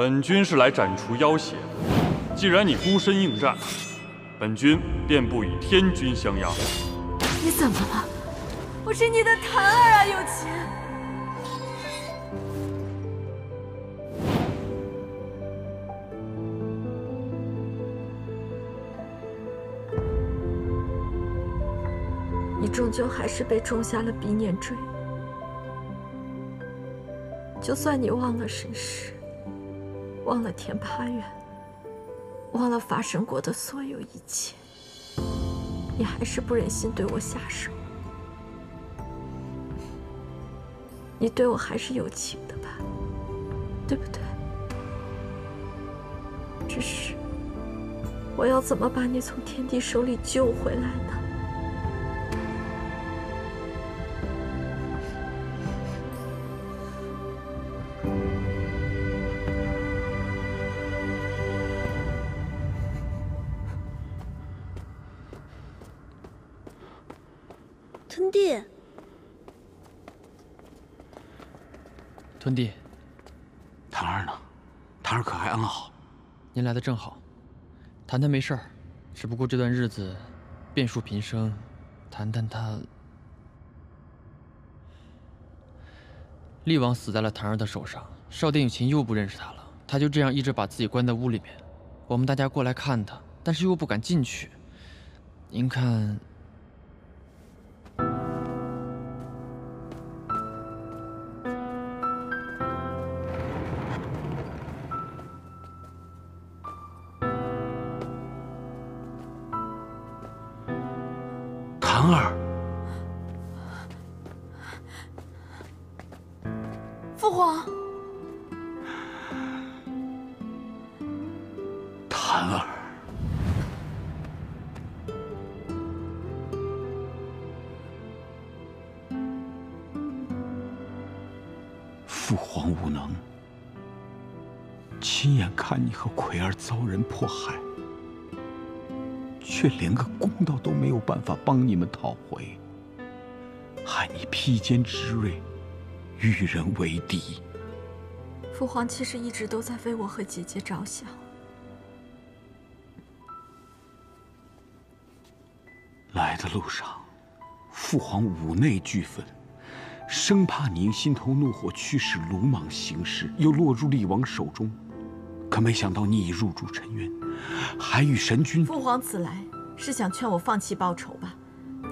本君是来斩除妖邪的。既然你孤身应战，本君便不与天君相压。你怎么了？我是你的檀儿啊，有情。 终究还是被种下了鼻念锥。就算你忘了神识，忘了天葩院，忘了法神国的所有一切，你还是不忍心对我下手。你对我还是有情的吧？对不对？只是，我要怎么把你从天帝手里救回来呢？ 文帝，檀儿呢？檀儿可还安好？您来的正好，谈谈没事儿，只不过这段日子变数频生，谈谈他。厉王死在了檀儿的手上，少殿雨晴又不认识他了，他就这样一直把自己关在屋里面。我们大家过来看他，但是又不敢进去。您看。 父皇无能，亲眼看你和葵儿遭人迫害，却连个公道都没有办法帮你们讨回，害你披坚执锐，与人为敌。父皇其实一直都在为我和姐姐着想，来的路上，父皇五内俱焚。 生怕您心头怒火驱使鲁莽行事，又落入厉王手中。可没想到你已入主尘渊，还与神君……父皇此来是想劝我放弃报仇吧？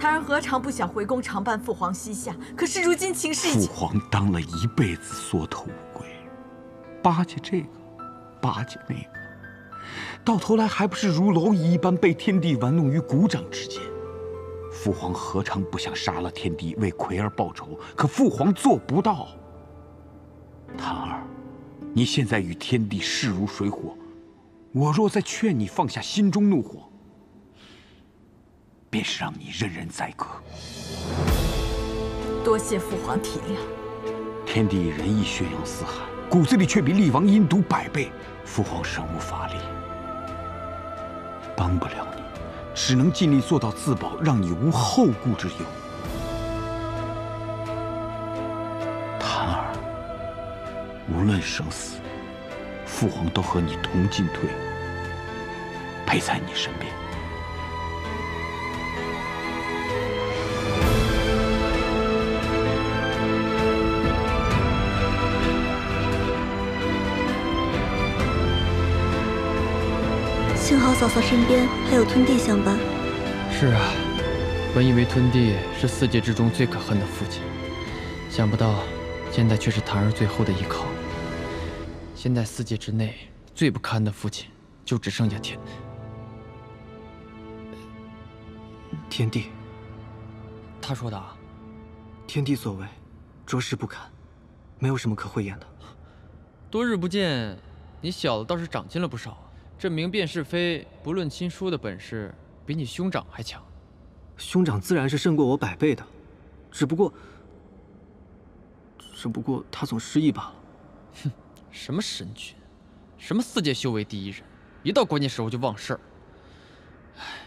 檀儿何尝不想回宫常伴父皇膝下？可是如今情势……父皇当了一辈子缩头乌龟，巴结这个，巴结那个，到头来还不是如蝼蚁一般被天帝玩弄于股掌之间？ 父皇何尝不想杀了天帝为葵儿报仇？可父皇做不到。檀儿，你现在与天帝势如水火，我若再劝你放下心中怒火，便是让你任人宰割。多谢父皇体谅。天帝仁义宣扬四海，骨子里却比厉王阴毒百倍。父皇身无法力，帮不了你。 只能尽力做到自保，让你无后顾之忧。檀儿，无论生死，父皇都和你同进退，陪在你身边。 幸好嫂嫂身边还有吞帝相伴。是啊，本以为吞帝是四界之中最可恨的父亲，想不到现在却是檀儿最后的依靠。现在四界之内最不堪的父亲，就只剩下天帝。他说的啊？天帝所为，着实不堪，没有什么可讳言的。多日不见，你小子倒是长进了不少啊。 这明辨是非、不论亲疏的本事，比你兄长还强。兄长自然是胜过我百倍的，只不过他总失忆罢了。哼，什么神君，什么四界修为第一人，一到关键时候就忘事儿。唉，